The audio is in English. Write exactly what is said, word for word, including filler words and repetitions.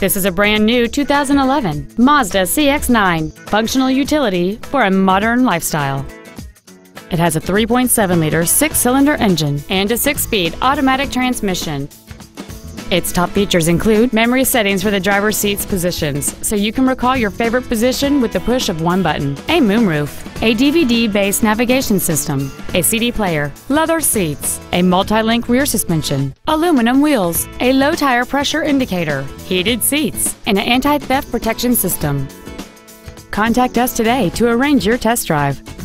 This is a brand new two thousand eleven Mazda C X nine, functional utility for a modern lifestyle. It has a three point seven liter six-cylinder engine and a six-speed automatic transmission. Its top features include memory settings for the driver's seat's positions, so you can recall your favorite position with the push of one button, a moonroof, a D V D-based navigation system, a C D player, leather seats, a multi-link rear suspension, aluminum wheels, a low tire pressure indicator, heated seats, and an anti-theft protection system. Contact us today to arrange your test drive.